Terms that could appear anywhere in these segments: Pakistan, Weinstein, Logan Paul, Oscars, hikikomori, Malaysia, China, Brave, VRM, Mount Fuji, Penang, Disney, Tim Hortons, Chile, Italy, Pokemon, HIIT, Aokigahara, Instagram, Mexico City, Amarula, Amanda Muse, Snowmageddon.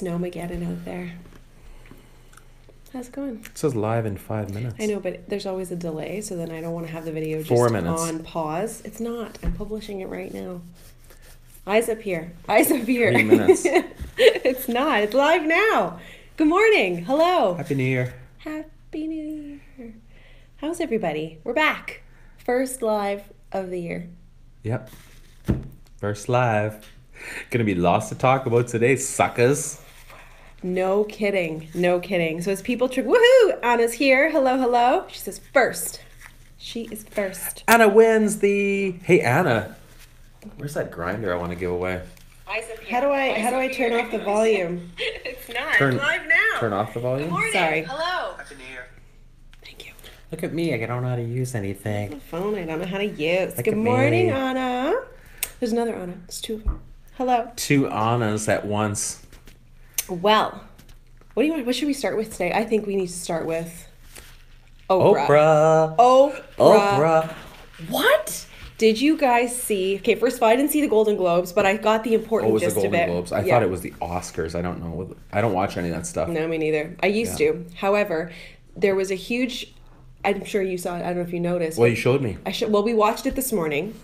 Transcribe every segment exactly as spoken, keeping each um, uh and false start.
Snowmageddon out there. How's it going? It says live in five minutes. I know, but there's always a delay, so then I don't want to have the video just Four minutes. on pause. It's not. I'm publishing it right now. Eyes up here. Eyes up here. Three minutes. It's not. It's live now. Good morning. Hello. Happy New Year. Happy New Year. How's everybody? We're back. First live of the year. Yep. First live. Gonna be lots to talk about today, suckers. No kidding. No kidding. So as people trip, woohoo! Anna's here. Hello, hello. She says first. She is first. Anna wins the... Hey, Anna. Where's that grinder I want to give away? How do I how do I turn off the volume? It's not. Turn, live now. Turn off the volume? Good morning. Sorry. Hello. Happy New Year. Thank you. Look at me. I don't know how to use anything. The phone I don't know how to use. Look Good morning, me. Anna. There's another Anna. There's two of them. Hello. Two Annas at once. Well, what do you want? What should we start with today? I think we need to start with Oprah. Oprah. Oprah. Oprah. What? Did you guys see? Okay, first of all, I didn't see the Golden Globes, but I got the important oh, gist of it. Oh, it was the Golden Globes. I yeah. thought it was the Oscars. I don't know. I don't watch any of that stuff. No, me neither. I used yeah. to. However, there was a huge. I'm sure you saw it. I don't know if you noticed. Well, you showed me. I should. Well, we watched it this morning.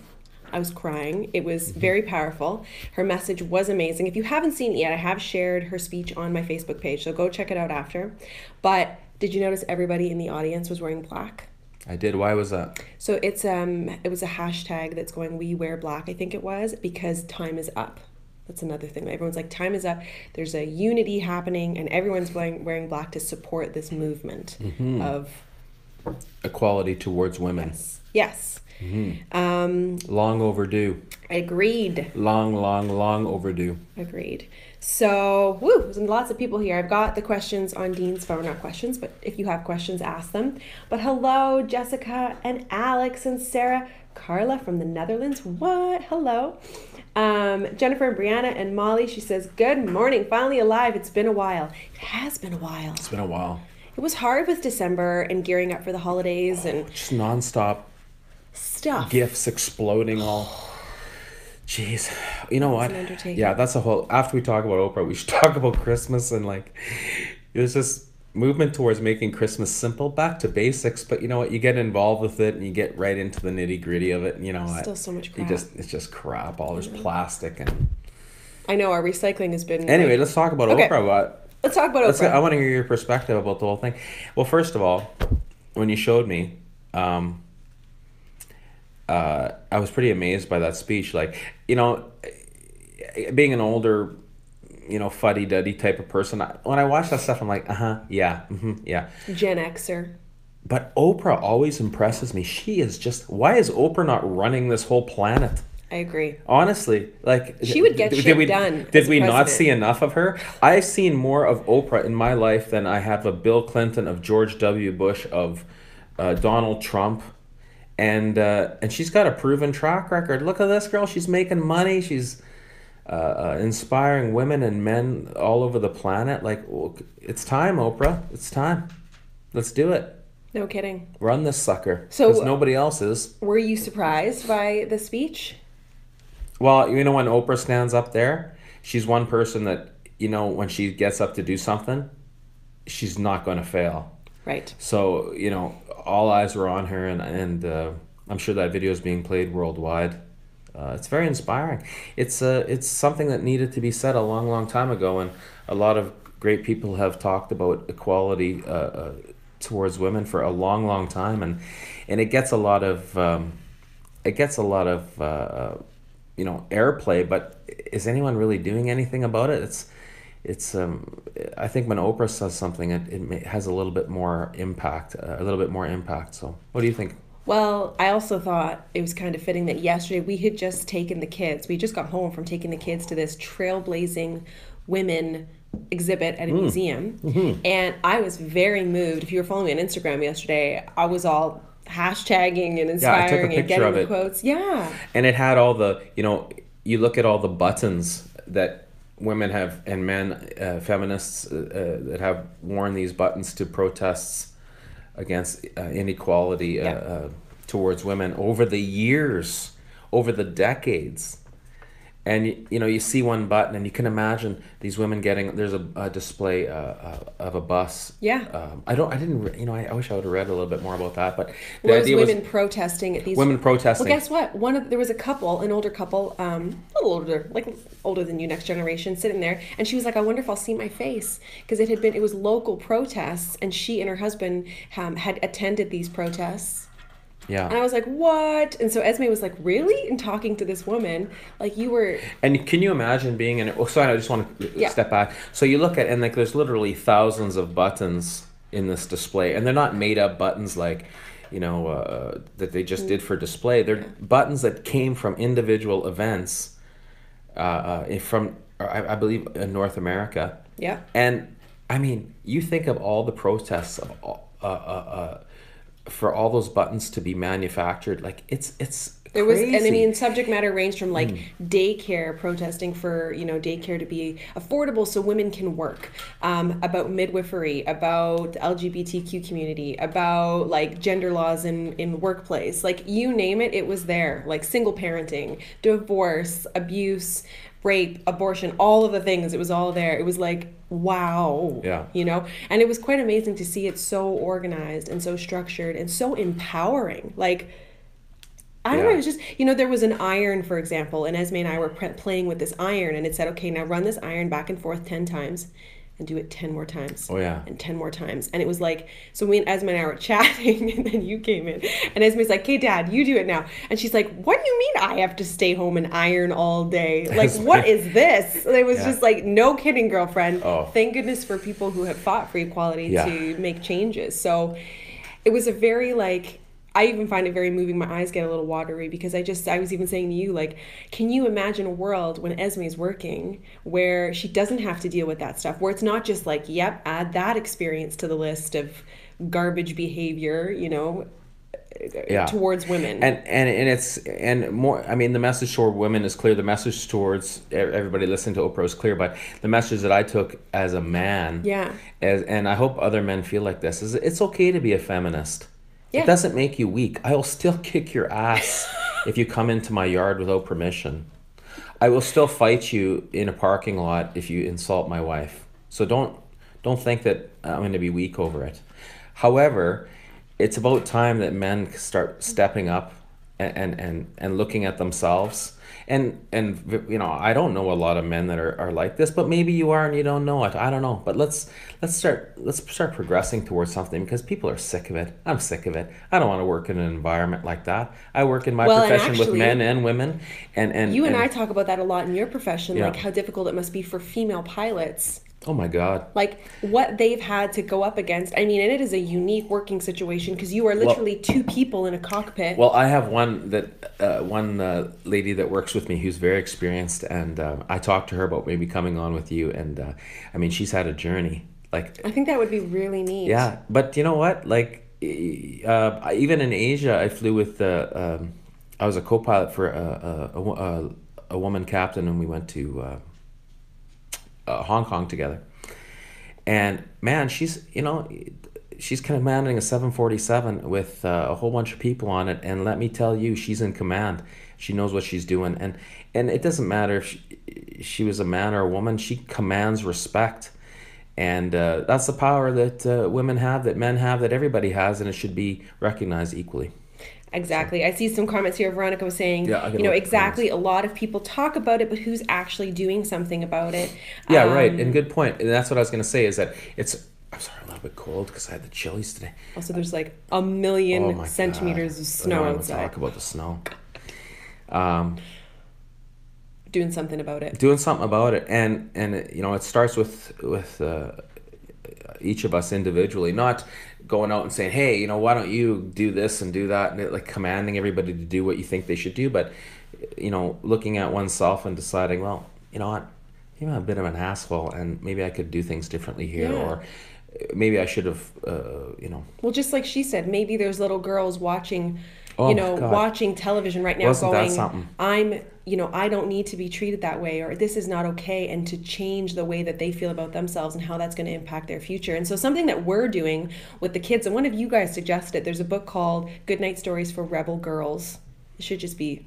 I was crying. It was very powerful. Her message was amazing. If you haven't seen it yet, I have shared her speech on my Facebook page, so go check it out after. But did you notice everybody in the audience was wearing black? I did. Why was that? So it's um, it was a hashtag that's going, we wear black, I think it was, because time is up. That's another thing. Everyone's like, time is up. There's a unity happening, and everyone's wearing, wearing black to support this movement mm-hmm. of... equality towards women. Yes. Yes. Mm-hmm. Um, long overdue. Agreed. Long, long, long overdue. Agreed. So, woo, there's lots of people here. I've got the questions on Dean's phone. Not questions, but if you have questions, ask them. But hello, Jessica and Alex and Sarah. Carla from the Netherlands. What? Hello. Um, Jennifer and Brianna and Molly. She says, good morning. Finally alive. It's been a while. It has been a while. It's been a while. It was hard with December and gearing up for the holidays. Oh, and just nonstop. Stuff. Gifts exploding all. Jeez. You know what? Yeah, that's a whole... After we talk about Oprah, we should talk about Christmas and like... It was just movement towards making Christmas simple, back to basics. But you know what? You get involved with it and you get right into the nitty-gritty of it. And you know what? Still so much crap. You just, it's just crap. All there's plastic and... I know, our recycling has been... Anyway, like... let's talk about okay. Oprah. But let's talk about let's Oprah. Get, I want to hear your perspective about the whole thing. Well, first of all, when you showed me... Um, Uh, I was pretty amazed by that speech. Like, you know, being an older, you know, fuddy-duddy type of person, I, when I watch that stuff, I'm like, uh-huh, yeah, mm-hmm, yeah. Gen Xer. But Oprah always impresses me. She is just, why is Oprah not running this whole planet? I agree. Honestly, like... She would get did, shit did we, done. Did we president. not see enough of her? I've seen more of Oprah in my life than I have of Bill Clinton, of George W. Bush, of uh, Donald Trump. And uh, and she's got a proven track record. Look at this girl. She's making money. She's uh, uh, inspiring women and men all over the planet. Like, it's time, Oprah. It's time. Let's do it. No kidding. Run this sucker. So, because nobody else is. Were you surprised by the speech? Well, you know, when Oprah stands up there, she's one person that, you know, when she gets up to do something, she's not going to fail. Right. So, you know, all eyes were on her, and and uh, I'm sure that video is being played worldwide. Uh, it's very inspiring. It's uh, it's something that needed to be said a long, long time ago, and a lot of great people have talked about equality uh, uh, towards women for a long, long time, and and it gets a lot of um, it gets a lot of uh, you know, airplay. But is anyone really doing anything about it? It's It's um, I think when Oprah says something, it, it may, has a little bit more impact, uh, a little bit more impact. So what do you think? Well, I also thought it was kind of fitting that yesterday we had just taken the kids. We just got home from taking the kids to this trailblazing women exhibit at a mm. museum. Mm-hmm. And I was very moved. If you were following me on Instagram yesterday, I was all hashtagging and inspiring yeah, and getting the quotes. Yeah. And it had all the, you know, you look at all the buttons that women have and men, uh, feminists uh, that have worn these buttons to protests against uh, inequality uh, yeah. uh, towards women over the years, over the decades. And you, you know, you see one button, and you can imagine these women getting. There's a, a display uh, uh, of a bus. Yeah. Um, I don't. I didn't. You know, I, I wish I would have read a little bit more about that. But the well, idea was women was, protesting at these. Women protesting. Well, guess what? One of there was a couple, an older couple, um, a little older, like older than you, next generation, sitting there, and she was like, "I wonder if I'll see my face," because it had been it was local protests, and she and her husband um, had attended these protests. Yeah. And I was like, what? And so Esme was like, really? And talking to this woman, like you were... And can you imagine being in... Oh, sorry, I just want to yeah. step back. So you look at, and like there's literally thousands of buttons in this display. And they're not made-up buttons like, you know, uh, that they just did for display. They're yeah. buttons that came from individual events uh, uh, from, I, I believe, in North America. Yeah. And, I mean, you think of all the protests of all... Uh, uh, uh, for all those buttons to be manufactured, like it's it's there was crazy. And I mean, subject matter ranged from like mm. daycare protesting for, you know, daycare to be affordable so women can work, um, about midwifery, about the L G B T Q community, about like gender laws in in workplace, like you name it, it was there. Like single parenting, divorce, abuse, rape, abortion, all of the things, it was all there. It was like, wow. Yeah. You know? And it was quite amazing to see it so organized and so structured and so empowering. Like, I don't yeah. know, it was just, you know, there was an iron, for example, and Esme and I were pre- playing with this iron, and it said, okay, now run this iron back and forth ten times and do it ten more times. Oh, yeah. And ten more times. And it was like, so we and Esme and I were chatting, and then you came in. And Esme's like, okay, Dad, you do it now. And she's like, what do you mean I have to stay home and iron all day? Like, what is this? And it was yeah. just like, no kidding, girlfriend. Oh. Thank goodness for people who have fought for equality yeah. to make changes. So it was a very, like, I even find it very moving. My eyes get a little watery because I just, I was even saying to you, like, can you imagine a world when Esme is working where she doesn't have to deal with that stuff, where it's not just like, yep, add that experience to the list of garbage behavior, you know, yeah. towards women. And, and and it's, and more, I mean, the message toward women is clear. The message towards everybody listening to Oprah is clear, but the message that I took as a man, yeah, as, and I hope other men feel like this, is it's okay to be a feminist. Yeah. It doesn't make you weak. I will still kick your ass if you come into my yard without permission. I will still fight you in a parking lot if you insult my wife. So don't don't think that I'm going to be weak over it. However, it's about time that men start stepping up and and, and, and looking at themselves. And, and you know, I don't know a lot of men that are, are like this, but maybe you are and you don't know it. I don't know. But let's let's start let's start progressing towards something, because people are sick of it. I'm sick of it. I don't want to work in an environment like that. I work in my well, profession actually, with men and women. And, and you and, and I talk about that a lot in your profession, yeah. like how difficult it must be for female pilots. Oh, my God. Like, what they've had to go up against. I mean, and it is a unique working situation because you are literally well, two people in a cockpit. Well, I have one that uh, one uh, lady that works with me who's very experienced, and uh, I talked to her about maybe coming on with you, and, uh, I mean, she's had a journey. Like, I think that would be really neat. Yeah, but you know what? Like, uh, even in Asia, I flew with, uh, um, I was a co-pilot for a, a, a, a woman captain, and we went to... Uh, Uh, Hong Kong together, and man, she's you know she's commanding a seven forty-seven with uh, a whole bunch of people on it, and let me tell you, she's in command. She knows what she's doing, and and it doesn't matter if she, she was a man or a woman. She commands respect, and uh, that's the power that uh, women have, that men have, that everybody has, and it should be recognized equally. Exactly. I see some comments here. Veronica was saying, yeah, you know, exactly. Comments. A lot of people talk about it, but who's actually doing something about it? Yeah, um, right. And good point. And that's what I was going to say, is that it's, I'm sorry, I'm a little bit cold because I had the chilies today. Also, there's like a million oh centimeters God. of snow outside. I don't want to talk about the snow. Um, doing something about it. Doing something about it. And, and you know, it starts with, with uh, each of us individually, not going out and saying, hey, you know, why don't you do this and do that, and like commanding everybody to do what you think they should do, but, you know, looking at oneself and deciding, well, you know what, you know, I'm a bit of an asshole, and maybe I could do things differently here, yeah. or maybe I should have, uh, you know. Well, just like she said, maybe there's little girls watching, oh, you know, God. watching television right now Wasn't going, that something? I'm, you know, I don't need to be treated that way, or this is not okay, and to change the way that they feel about themselves and how that's going to impact their future. And so something that we're doing with the kids, and one of you guys suggested, there's a book called Good Night Stories for Rebel Girls. It should just be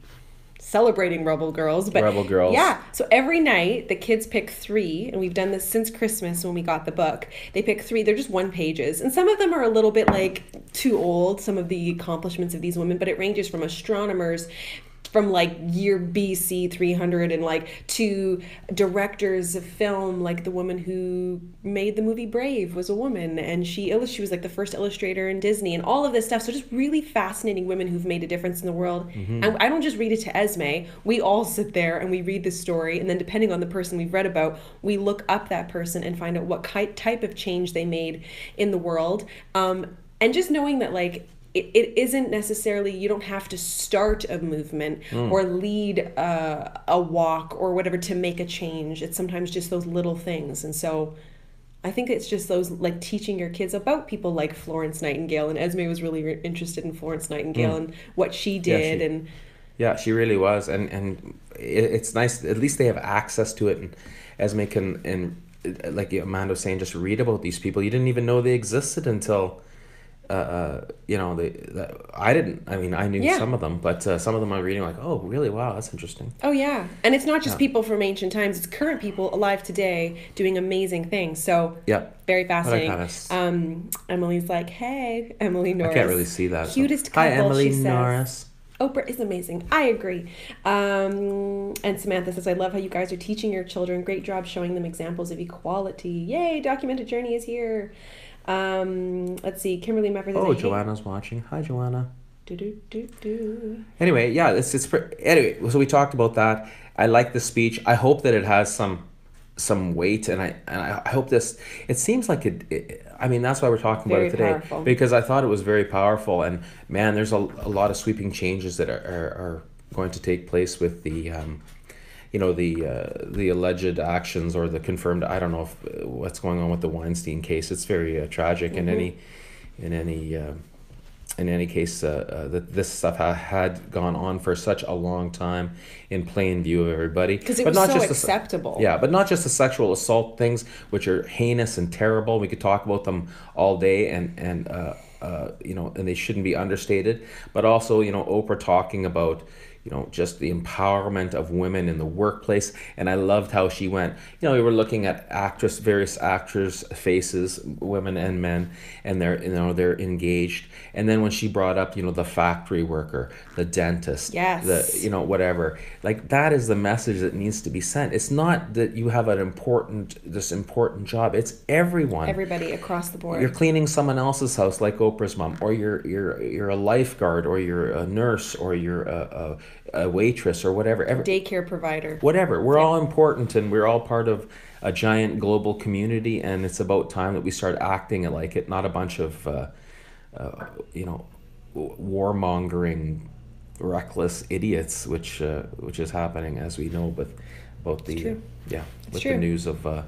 celebrating Rebel Girls. But Rebel Girls. Yeah. So every night, the kids pick three, and we've done this since Christmas when we got the book. They pick three. They're just one pages. And some of them are a little bit, like, too old, some of the accomplishments of these women, but it ranges from astronomers from, like, year B C three hundred and, like, to directors of film, like the woman who made the movie Brave was a woman, and she she was, like, the first illustrator in Disney, and all of this stuff. So just really fascinating women who've made a difference in the world. Mm-hmm. And I don't just read it to Esme. We all sit there and we read the story, and then depending on the person we've read about, we look up that person and find out what type of change they made in the world. Um, and just knowing that, like, It, it isn't necessarily, you don't have to start a movement mm. or lead a, a walk or whatever to make a change. It's sometimes just those little things. And so I think it's just those, like, teaching your kids about people like Florence Nightingale. And Esme was really re- interested in Florence Nightingale mm. and what she did. Yeah, she, and yeah, she really was. And, and it, it's nice, at least they have access to it. And Esme can, and like Amanda was saying, just read about these people. You didn't even know they existed until... Uh, you know, the, the I didn't. I mean, I knew yeah. some of them, but uh, some of them I'm reading like, oh, really? Wow, that's interesting. Oh yeah, and it's not just yeah. people from ancient times; it's current people alive today doing amazing things. So yeah, very fascinating. Um, Emily's like, hey, Emily Norris. I can't really see that. Cutest so. Couple. Hi, Emily she Norris. Says. Oprah is amazing. I agree. Um, and Samantha says, I love how you guys are teaching your children. Great job showing them examples of equality. Yay! Documented Journey is here. Um, let's see, Kimberly Mepper says, oh, Joanna's hate- watching. Hi, Joanna. Do, do, do, do. Anyway, yeah, it's, it's, for, anyway, so we talked about that. I like the speech. I hope that it has some, some weight, and I, and I hope this, it seems like it, it I mean, that's why we're talking very about it today, powerful. Because I thought it was very powerful, and man, there's a, a lot of sweeping changes that are, are, are going to take place with the, um, you know, the uh, the alleged actions or the confirmed, I don't know if, uh, what's going on with the Weinstein case. It's very uh, tragic mm-hmm. in any in any uh, in any case uh, uh, that this stuff ha- had gone on for such a long time in plain view of everybody. Because it but was not so just acceptable. The, yeah, but not just the sexual assault things, which are heinous and terrible. We could talk about them all day, and and uh, uh, you know, and they shouldn't be understated. But also, you know, Oprah talking about, you know, just the empowerment of women in the workplace. And I loved how she went, you know, we were looking at actress, various actors' faces, women and men, and they're, you know, they're engaged. And then when she brought up, you know, the factory worker, the dentist, yes. the, you know, whatever, like that is the message that needs to be sent. It's not that you have an important, this important job. It's everyone. Everybody across the board. You're cleaning someone else's house like Oprah's mom, or you're, you're, you're a lifeguard, or you're a nurse, or you're a, a a waitress or whatever, every, daycare provider, whatever. We're yeah. all important, and we're all part of a giant global community, and it's about time that we start acting like it, not a bunch of uh, uh, you know, warmongering, reckless idiots, which uh, which is happening, as we know, with about the uh, yeah it's with true. The news of uh,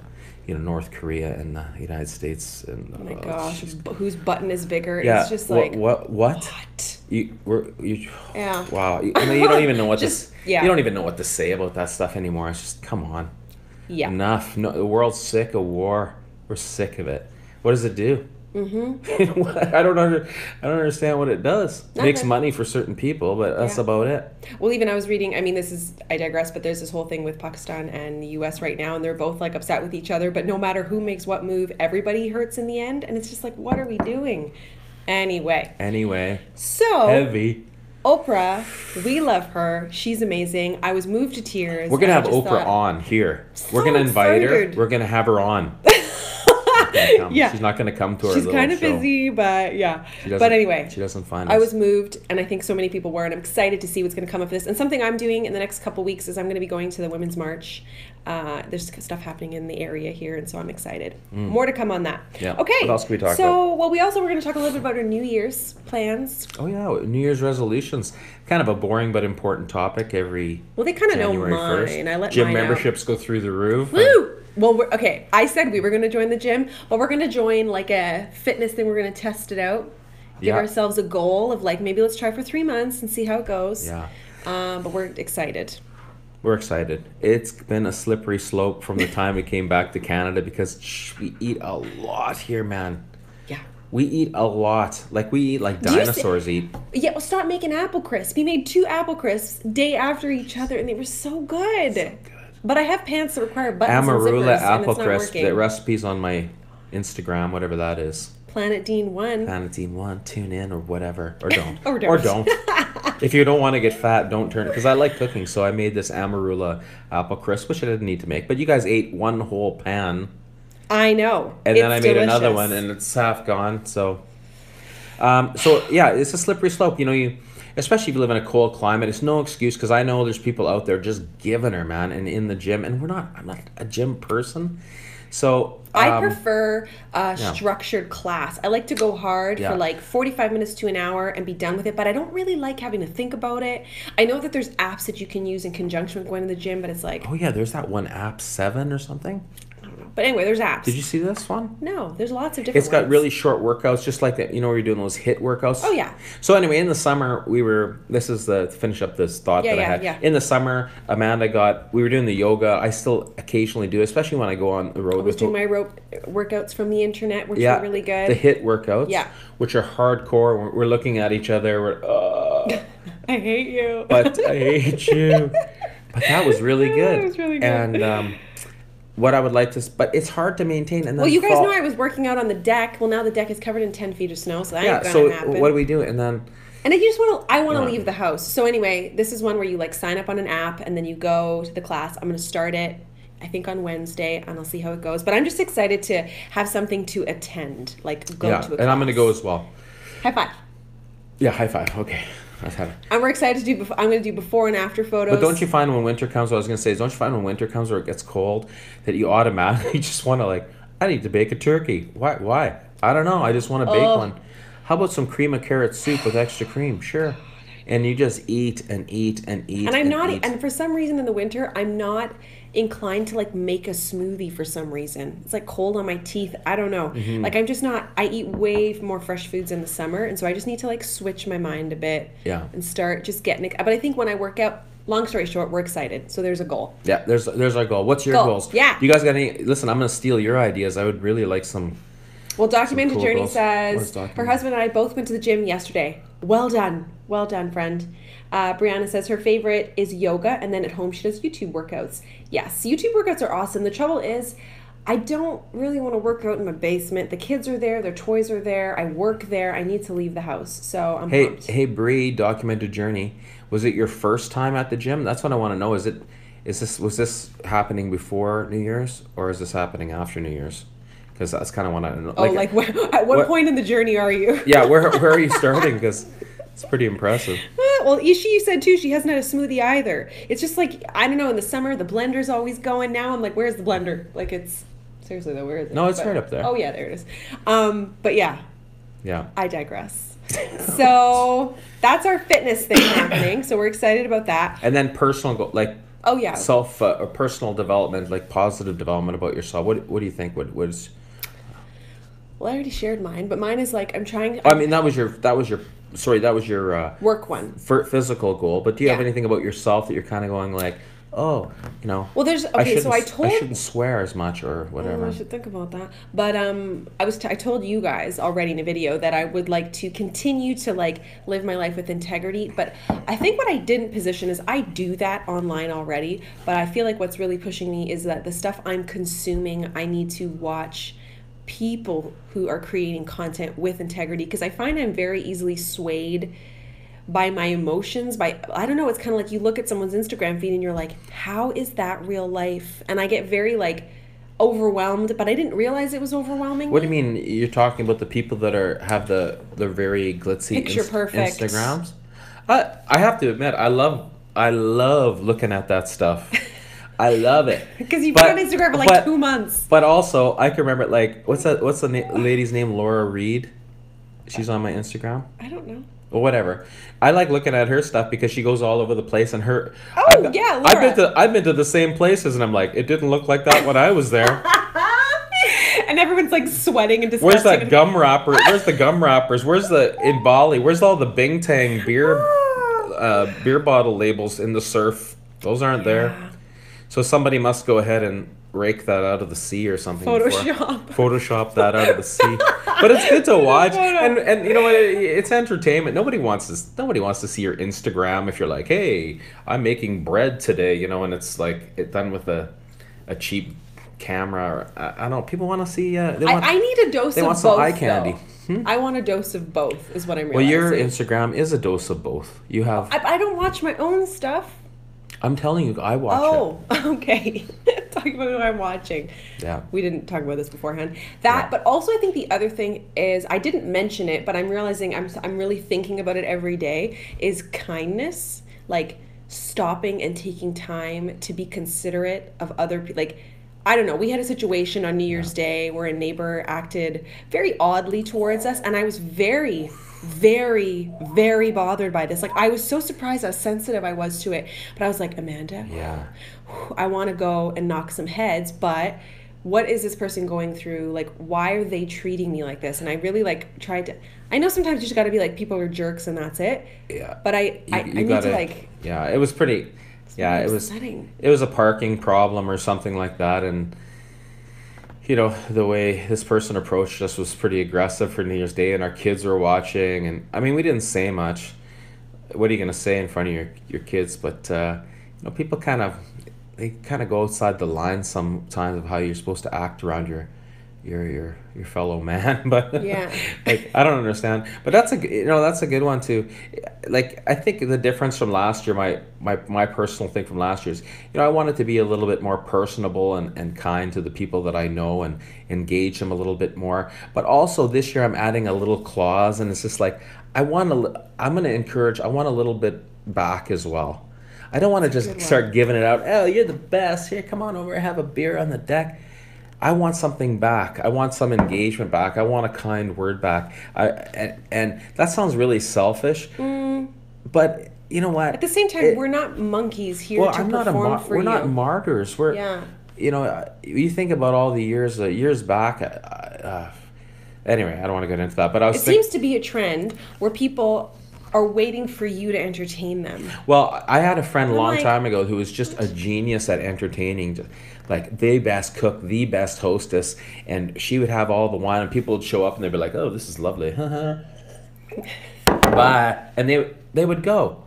you know, North Korea and the United States, and oh my uh, gosh, just, whose button is bigger? Yeah, it's just like what what. what? You were you yeah. Wow. You, I mean, you don't even know what just, to yeah. you don't even know what to say about that stuff anymore. It's just, come on. Yeah. Enough. No, the world's sick of war. We're sick of it. What does it do? Mm-hmm. I don't under, I don't understand what it does. It makes money for certain people, but that's yeah. about it. Well, even I was reading, I mean, this is, I digress, but there's this whole thing with Pakistan and the U S right now, and they're both like upset with each other, but no matter who makes what move, everybody hurts in the end, and it's just like, what are we doing? Anyway. Anyway. So heavy. Oprah, we love her. She's amazing. I was moved to tears. We're gonna have Oprah thought, on here. So we're gonna invite excited. her. We're gonna have her on. Yeah. She's not going to come to her She's little kind of show. Busy, but yeah. But anyway. She doesn't find us. I was moved, and I think so many people were, and I'm excited to see what's going to come of this. And something I'm doing in the next couple weeks is I'm going to be going to the Women's March. Uh, there's stuff happening in the area here, and so I'm excited. Mm. More to come on that. Yeah. Okay. What else can we talk so, about? So, well, we also were going to talk a little bit about our New Year's plans. Oh, yeah. New Year's resolutions. Kind of a boring but important topic every Well, they kind of know mine. I let Gym mine memberships out. Go through the roof. Woo! And, Well, we're, okay, I said we were going to join the gym, but we're going to join like a fitness thing. We're going to test it out, give yeah. ourselves a goal of like, maybe let's try for three months and see how it goes. Yeah. Um, but we're excited. We're excited. It's been a slippery slope from the time we came back to Canada because shh, we eat a lot here, man. Yeah. We eat a lot. Like, we eat like dinosaurs see, eat. Yeah, well, stop making apple crisp. He made two apple crisps day after each other, and they were so good. So good. But I have pants that require buttons Amarula and zippers, apple and it's not crisp. Working. The recipe's on my Instagram, whatever that is. Planet Dean One. Planet Dean One. Tune in or whatever. Or don't. or don't. Or don't. If you don't want to get fat, don't turn it. Because I like cooking, so I made this Amarula apple crisp, which I didn't need to make. But you guys ate one whole pan. I know. And it's then I made delicious. Another one, and it's half gone. So, um, so yeah, it's a slippery slope. You know, you especially if you live in a cold climate, it's no excuse. Because I know there's people out there just giving her, man, and in the gym. And we're not. I'm not a gym person, so um, I prefer a yeah. structured class. I like to go hard yeah. for like forty-five minutes to an hour and be done with it. But I don't really like having to think about it. I know that there's apps that you can use in conjunction with going to the gym, but it's like, oh yeah, there's that one app, Seven or something. But anyway, there's apps. Did you see this one? No, there's lots of different It's got ones. Really short workouts, just like that. You know where you're doing those HIIT workouts? Oh, yeah. So anyway, in the summer, we were, this is the, to finish up this thought yeah, that yeah, I had. Yeah. In the summer, Amanda got, we were doing the yoga. I still occasionally do, especially when I go on the road. I was with doing my rope workouts from the internet, which yeah, are really good. The HIIT workouts, yeah. which are hardcore. We're, we're looking at each other. We're, oh. I hate you. But I hate you. But that was really good. That was really good. And, um. What I would like to, but it's hard to maintain. And then well, you guys fall. Know I was working out on the deck. Well, now the deck is covered in ten feet of snow, so that yeah, ain't gonna so happen. What do we do? And then, and I just want to. I want to yeah. leave the house. So anyway, this is one where you like sign up on an app and then you go to the class. I'm gonna start it, I think on Wednesday, and I'll see how it goes. But I'm just excited to have something to attend, like go yeah, to. A class. And I'm gonna go as well. High five. Yeah, high five. Okay. And we're excited to do. Before, I'm going to do before and after photos. But don't you find when winter comes? What I was going to say is, don't you find when winter comes or it gets cold that you automatically just want to like, I need to bake a turkey. Why? Why? I don't know. I just want to oh. bake one. How about some cream of carrot soup with extra cream? Sure. And you just eat and eat and eat. And I'm and not. Eat. And for some reason in the winter, I'm not inclined to like make a smoothie for some reason. It's like cold on my teeth. I don't know. Mm-hmm. Like I'm just not. I eat way more fresh foods in the summer, and so I just need to like switch my mind a bit. Yeah. And start just getting it. But I think when I work out. Long story short, we're excited. So there's a goal. Yeah. There's there's our goal. What's your goal. Goals? Yeah. You guys got any? Listen, I'm gonna steal your ideas. I would really like some. Well, Documented cool Journey goals. Says her husband and I both went to the gym yesterday. Well done. Well done, friend. Uh, Brianna says her favorite is yoga, and then at home she does YouTube workouts. Yes, YouTube workouts are awesome. The trouble is I don't really want to work out in my basement. The kids are there. Their toys are there. I work there. I need to leave the house. So I'm Hey, pumped. Hey, Bree, Documented Journey. Was it your first time at the gym? That's what I want to know. Is it? Is this? Was this happening before New Year's, or is this happening after New Year's? Because that's kind of what I know. Oh, like, like where, at what, what point in the journey are you? Yeah, where where are you starting? Because it's pretty impressive. Well, Ishi, you said too, she hasn't had a smoothie either. It's just like, I don't know, in the summer, the blender's always going. Now I'm like, where's the blender? Like, it's, seriously though, where is it? No, it's but, right up there. Oh, yeah, there it is. Um, but yeah. Yeah. I digress. So that's our fitness thing happening. So we're excited about that. And then personal goal, like, oh, yeah. Self uh, or personal development, like positive development about yourself. What What do you think? What was? Well, I already shared mine, but mine is like I'm trying. I mean, that was your that was your sorry that was your uh, work one for physical goal. But do you yeah. have anything about yourself that you're kind of going like, oh, you know? Well, there's okay. I so I told I shouldn't swear as much or whatever. Oh, I should think about that. But um, I was t- I told you guys already in a video that I would like to continue to like live my life with integrity. But I think what I didn't position is I do that online already. But I feel like what's really pushing me is that the stuff I'm consuming, I need to watch people who are creating content with integrity, because I find I'm very easily swayed by my emotions, by, I don't know, it's kind of like you look at someone's Instagram feed and you're like, how is that real life? And I get very like overwhelmed, but I didn't realize it was overwhelming. What do you mean? You're talking about the people that are have the the very glitzy picture ins- perfect Instagrams? I I have to admit, I love I love looking at that stuff. I love it. Because you've been on Instagram for like but, two months. But also, I can remember, like, what's that? What's the na- lady's name? Laura Reed? She's on my Instagram? I don't know. Well, whatever. I like looking at her stuff because she goes all over the place and her... Oh, I've, yeah, Laura. I've been, to, I've been to the same places and I'm like, it didn't look like that when I was there. And everyone's like sweating and disgusting. Where's that gum wrapper? Where's the gum wrappers? Where's the... In Bali, where's all the Bing Tang beer, uh, beer bottle labels in the surf? Those aren't yeah. there. So somebody must go ahead and rake that out of the sea or something. Photoshop. Photoshop that out of the sea. But it's good to watch. And and you know what? It's entertainment. Nobody wants to. Nobody wants to see your Instagram if you're like, hey, I'm making bread today, you know, and it's like it done with a, a cheap camera. Or, I, I don't know. People want to see. Uh, they want, I, I need a dose. They of want some both, eye candy. Though. Hmm? I want a dose of both, is what I'm realizing. Well, your Instagram is a dose of both. You have. I, I don't watch my own stuff. I'm telling you, I watch oh, it. Oh, okay. Talking about what I'm watching. Yeah. We didn't talk about this beforehand. That, yeah. But also I think the other thing is, I didn't mention it, but I'm realizing I'm I'm really thinking about it every day, is kindness. Like, stopping and taking time to be considerate of other people. Like, I don't know, we had a situation on New Year's yeah. Day where a neighbor acted very oddly towards us, and I was very... very very bothered by this. Like, I was so surprised how sensitive I was to it, but I was like, Amanda, yeah I want to go and knock some heads, but what is this person going through? Like, why are they treating me like this? And I really like tried to, I know sometimes you just got to be like, people are jerks and that's it, yeah but I you, I, you I gotta, need to like yeah it was pretty yeah it was upsetting. It was a parking problem or something like that, and you know, the way this person approached us was pretty aggressive for New Year's Day, and our kids were watching, and I mean, we didn't say much. What are you going to say in front of your, your kids? But, uh, you know, people kind of, they kind of go outside the line sometimes of how you're supposed to act around your, your, your, your fellow man. But yeah. Like, I don't understand, but that's a, you know, that's a good one too. Like, I think the difference from last year, my, my, my personal thing from last year is, you know, I wanted to be a little bit more personable and, and kind to the people that I know and engage them a little bit more. But also this year I'm adding a little clause, and it's just like, I want to, I'm going to encourage, I want a little bit back as well. I don't want to just start giving it out. Oh, you're the best. Here, come on over, have a beer on the deck. I want something back. I want some engagement back. I want a kind word back. I and, and that sounds really selfish, mm. but you know what? At the same time, it, we're not monkeys here well, to I'm perform not a for we're you. We're not martyrs. We're, yeah. you know, you think about all the years, uh, years back. Uh, uh, anyway, I don't want to get into that. But I was. It think- seems to be a trend where people are waiting for you to entertain them. Well, I had a friend a long like, time ago who was just a genius at entertaining. Like, the best cook, the best hostess, and she would have all the wine, and people would show up and they'd be like, oh, this is lovely. Bye. And they they would go.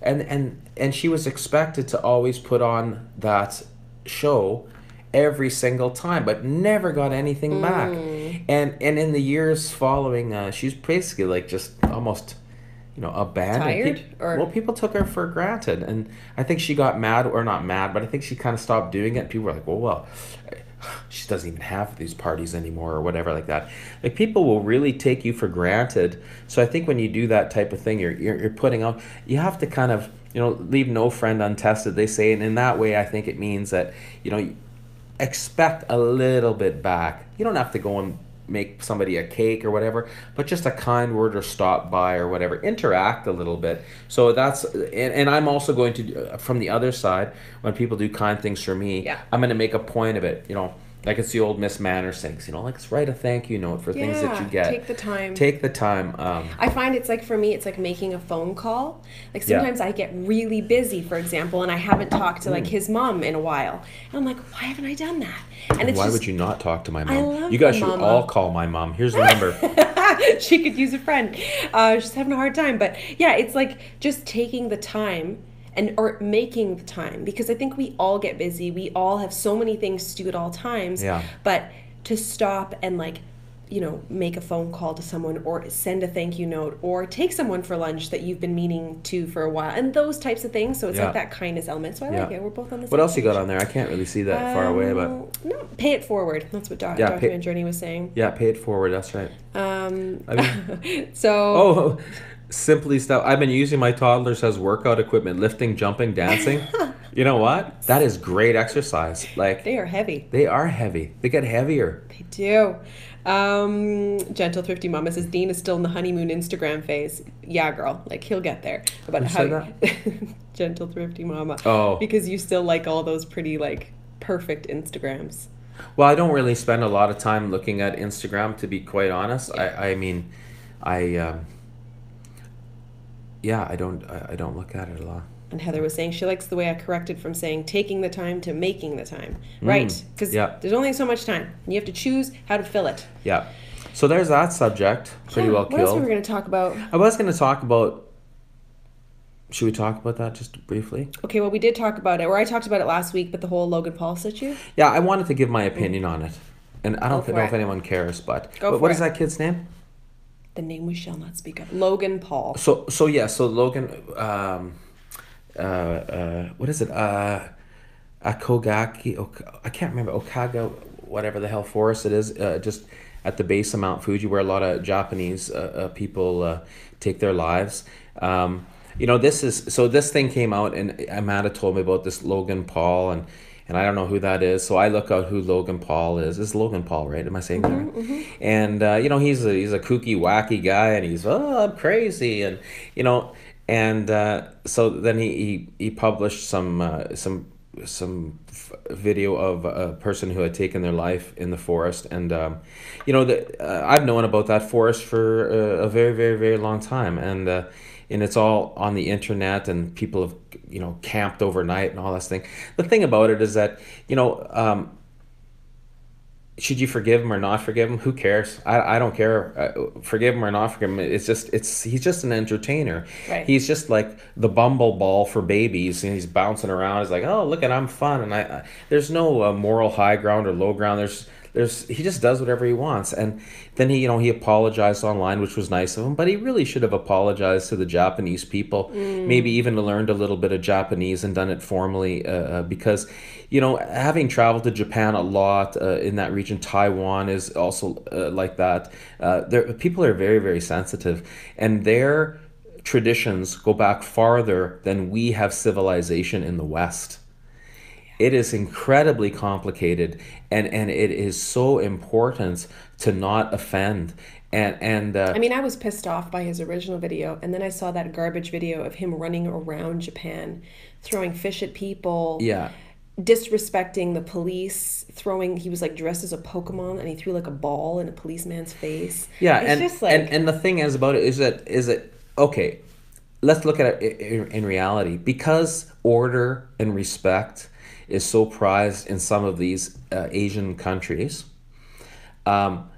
And and and she was expected to always put on that show every single time, but never got anything mm. back. And and in the years following, uh, she's basically like just almost... you know, abandoned. Tired? People, or... Well, people took her for granted, and I think she got mad, or not mad, but I think she kind of stopped doing it. People were like, well, well, she doesn't even have these parties anymore, or whatever like that. Like, people will really take you for granted. So I think when you do that type of thing, you're you're, you're putting out, you have to kind of, you know, leave no friend untested, they say, and in that way, I think it means that, you know, expect a little bit back. You don't have to go and make somebody a cake or whatever, but just a kind word or stop by or whatever, interact a little bit. So that's, and, and I'm also going to, from the other side, when people do kind things for me, yeah. I'm going to make a point of it, you know, like it's the old Miss Manners things, you know, like it's write a thank you note for yeah, things that you get. Take the time. Take the time. Um, I find it's like, for me, it's like making a phone call. Like sometimes yeah. I get really busy, for example, and I haven't talked to like his mom in a while. And I'm like, why haven't I done that? And it's why just, would you not talk to my mom? I love you guys should mama. all call my mom. Here's the number. She could use a friend. Uh, she's having a hard time. But yeah, it's like just taking the time. And or making the time, because I think we all get busy. We all have so many things to do at all times. Yeah. But to stop and like, you know, make a phone call to someone or send a thank you note or take someone for lunch that you've been meaning to for a while and those types of things. So it's yeah. like that kindness element. So I yeah. like it. We're both on the same What else page. You got on there? I can't really see that um, far away, but no, pay it forward. That's what Doc, yeah, Doctor Van Journey was saying. Yeah, pay it forward. That's right. Um. I mean, so. Oh. Simply stuff. I've been using my toddlers as workout equipment, lifting, jumping, dancing. You know what? That is great exercise. Like they are heavy. They are heavy. They get heavier. They do. Um, Gentle Thrifty Mama says Dean is still in the honeymoon Instagram phase. Yeah, girl. Like he'll get there. About how that? Gentle Thrifty Mama. Oh. Because you still like all those pretty like perfect Instagrams. Well, I don't really spend a lot of time looking at Instagram, to be quite honest. Yeah. I I mean, I. Um, Yeah, I don't I don't look at it a lot. And Heather was saying she likes the way I corrected from saying taking the time to making the time. Mm. Right. Because yeah. there's only so much time. And you have to choose how to fill it. Yeah. So there's that subject. Pretty yeah. well what killed. What else were we going to talk about? I was going to talk about... Should we talk about that just briefly? Okay, well, we did talk about it. Or I talked about it last week, but the whole Logan Paul situation? Yeah, I wanted to give my opinion on it. And I don't th- know if anyone cares, but... Go but what it. is that kid's name? The name we shall not speak of. Logan Paul. So, so yeah, so Logan... Um, Uh, uh, what is it? Uh, Aokigahara. Ok- I can't remember. Okaga, whatever the hell forest it is, uh, just at the base of Mount Fuji, where a lot of Japanese uh, uh, people uh, take their lives. Um, you know, this is so. This thing came out, and Amanda told me about this Logan Paul, and and I don't know who that is. So I look out who Logan Paul is. It's Logan Paul, right? Am I saying mm-hmm, that? Mm-hmm. And uh, you know, he's a, he's a kooky, wacky guy, and he's oh, I'm crazy, and you know. And uh, so then he, he, he published some uh, some some f- video of a person who had taken their life in the forest. And, um, you know, the, uh, I've known about that forest for uh, a very, very, very long time. And uh, and it's all on the internet, and people have, you know, camped overnight and all this thing. The thing about it is that, you know, um, should you forgive him or not forgive him? Who cares? I, I don't care. Uh, forgive him or not forgive him. It's just, it's he's just an entertainer. Right. He's just like the bumble ball for babies, and he's bouncing around. He's like, oh, look at, I'm fun. And I, I there's no uh, moral high ground or low ground. There's, there's, he just does whatever he wants. And then he, you know, he apologized online, which was nice of him, but he really should have apologized to the Japanese people. Mm. Maybe even learned a little bit of Japanese and done it formally, uh, because, you know, having traveled to Japan a lot uh, in that region, Taiwan is also uh, like that. Uh, there, people are very, very sensitive, and their traditions go back farther than we have civilization in the West. It is incredibly complicated, and, and it is so important to not offend. And and uh, I mean, I was pissed off by his original video, and then I saw that garbage video of him running around Japan, throwing fish at people. Yeah. Disrespecting the police, throwing, he was like dressed as a Pokemon, and he threw like a ball in a policeman's face. Yeah, it's and, just like, and and the thing is about it is that is that okay, let's look at it in, in reality, because order and respect is so prized in some of these uh, Asian countries. Um,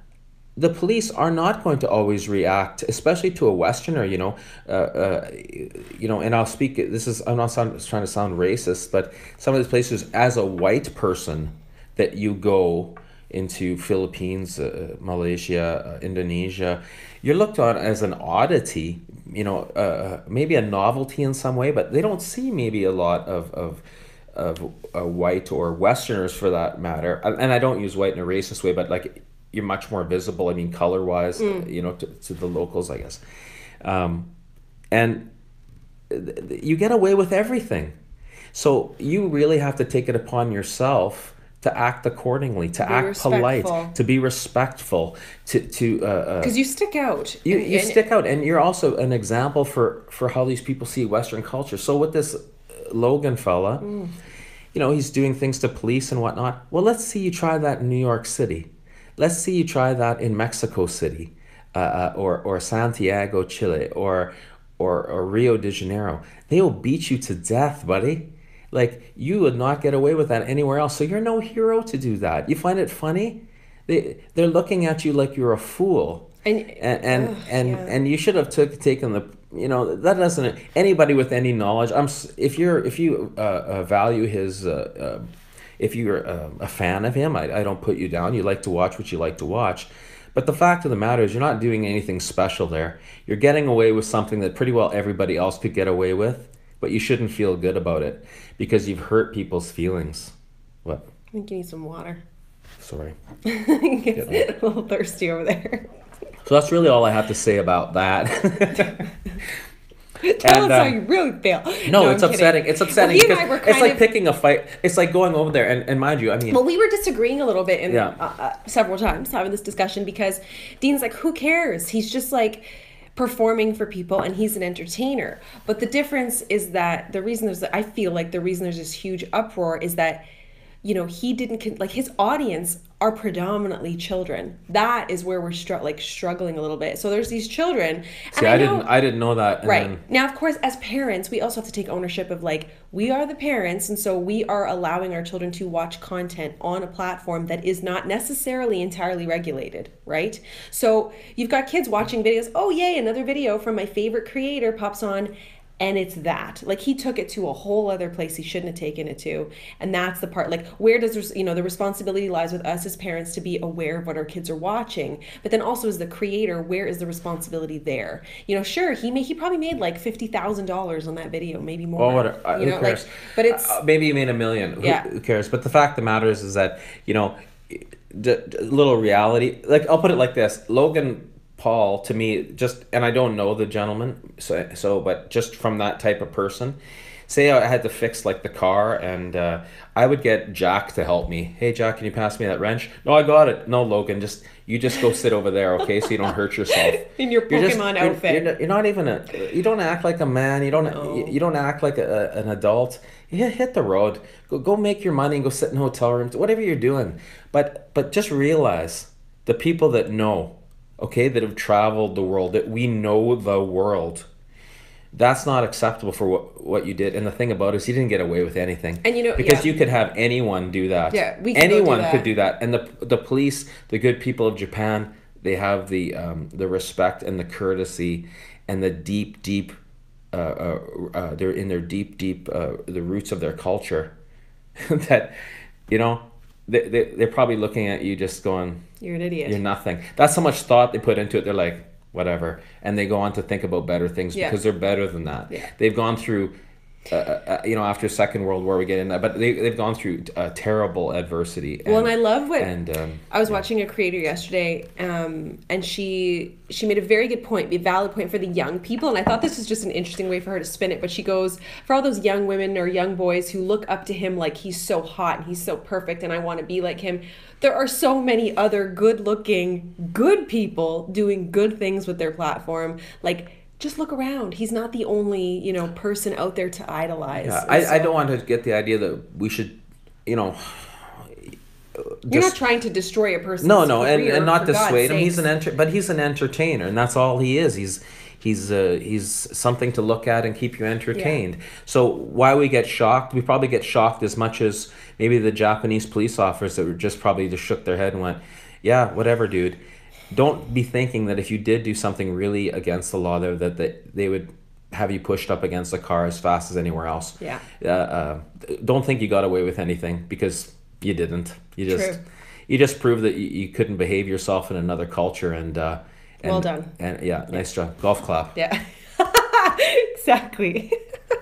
the police are not going to always react, especially to a Westerner, you know, uh, uh, you know, and I'll speak, this is, I'm not sound, trying to sound racist, but some of these places, as a white person that you go into, Philippines, uh, Malaysia, uh, Indonesia, you're looked on as an oddity, you know, uh, maybe a novelty in some way, but they don't see maybe a lot of, of of uh, white or Westerners for that matter. And I don't use white in a racist way, but like, you're much more visible, I mean, color-wise, mm. you know, to, to the locals, I guess. Um, and th- you get away with everything. So you really have to take it upon yourself to act accordingly, to, to act respectful. polite, to be respectful, to... to uh, 'Cause you stick out. You, and, you and, stick out, and you're also an example for, for how these people see Western culture. So with this Logan fella, mm. you know, he's doing things to police and whatnot. Well, let's see you try that in New York City. Let's see you try that in Mexico City, uh, or or Santiago, Chile, or, or or Rio de Janeiro. They will beat you to death, buddy. Like, you would not get away with that anywhere else. So you're no hero to do that. You find it funny? They they're looking at you like you're a fool. And and and ugh, and, yeah. and you should have took taken the you know that doesn't anybody with any knowledge. I'm if you're if you uh, uh, value his. Uh, uh, If you're um, a fan of him, I, I don't put you down. You like to watch what you like to watch. But the fact of the matter is, you're not doing anything special there. You're getting away with something that pretty well everybody else could get away with, but you shouldn't feel good about it because you've hurt people's feelings. What? I think you need some water. Sorry. I get a little thirsty over there. So that's really all I have to say about that. Tell and, us uh, how you really feel. No, no it's I'm upsetting. Kidding. It's upsetting. Well, because it's of... like picking a fight. It's like going over there. And, and mind you, I mean... Well, we were disagreeing a little bit in, yeah. uh, uh, several times having this discussion because Dean's like, who cares? He's just like performing for people and he's an entertainer. But the difference is that the reason there's... I feel like the reason there's this huge uproar is that you know, he didn't, like, his audience are predominantly children. That is where we're str- like struggling a little bit. So there's these children. And See, I, I know, didn't, I didn't know that. And right. Then... Now, of course, as parents, we also have to take ownership of, like, we are the parents. And so we are allowing our children to watch content on a platform that is not necessarily entirely regulated, right? So you've got kids watching videos. Oh, yay, another video from my favorite creator pops on. And it's that, like, he took it to a whole other place he shouldn't have taken it to. And that's the part, like, where does, you know, the responsibility lies with us as parents to be aware of what our kids are watching. But then also as the creator, where is the responsibility there? You know, sure, he may, he probably made like fifty thousand dollars on that video, maybe more. Well, what, uh, you know, who cares? Like, but it's... Uh, maybe he made a million. Yeah. Who, who cares? But the fact of the matter is, is that, you know, d- d- little reality, like, I'll put it like this, Logan Paul, to me, just, and I don't know the gentleman, so, so but just from that type of person, say I had to fix, like, the car, and uh, I would get Jack to help me. Hey, Jack, can you pass me that wrench? No, I got it. No, Logan, just, you just go sit over there, okay, so you don't hurt yourself. In your Pokemon you're just, outfit. You're, you're, you're not even, a, you don't act like a man, you don't no. you, you don't act like a, an adult. You hit the road, go, go make your money and go sit in hotel rooms, whatever you're doing. But But just realize the people that know, okay, that have traveled the world, that we know the world, that's not acceptable for what, what you did. And the thing about it is, he didn't get away with anything. And you know, because yeah. you could have anyone do that. Yeah, we could anyone do that. could do that. And the the police, the good people of Japan, they have the um, the respect and the courtesy, and the deep, deep, uh, uh, uh, they're in their deep, deep, uh, the roots of their culture, that, you know. They, they, they're probably looking at you just going, you're an idiot, you're nothing. That's how much thought they put into it. They're like, whatever. And they go on to think about better things yeah. because they're better than that. Yeah. They've gone through, uh, uh, you know, after Second World War, we get in that, but they, they've gone through uh, terrible adversity. And, well, and I love what, and, um, I was yeah. watching a creator yesterday, um, and she she made a very good point, a valid point for the young people. And I thought this was just an interesting way for her to spin it. But she goes, for all those young women or young boys who look up to him like he's so hot and he's so perfect and I want to be like him, there are so many other good-looking, good people doing good things with their platform. Like, just look around. He's not the only, you know, person out there to idolize. Yeah, I, so, I don't want to get the idea that we should, you know... Just, you're not trying to destroy a person's No, no, and, and not dissuade him. He's an enter- But he's an entertainer, and that's all he is. He's he's uh, he's something to look at and keep you entertained. Yeah. So why we get shocked, we probably get shocked as much as maybe the Japanese police officers that were just probably just shook their head and went, yeah, whatever, dude. Don't be thinking that if you did do something really against the law there, that they, they would have you pushed up against a car as fast as anywhere else. Yeah. Uh, uh, don't think you got away with anything, because you didn't. You just True. you just proved that you, you couldn't behave yourself in another culture. And, uh, and well done. And yeah, yeah, nice job. Golf clap. Yeah. Exactly.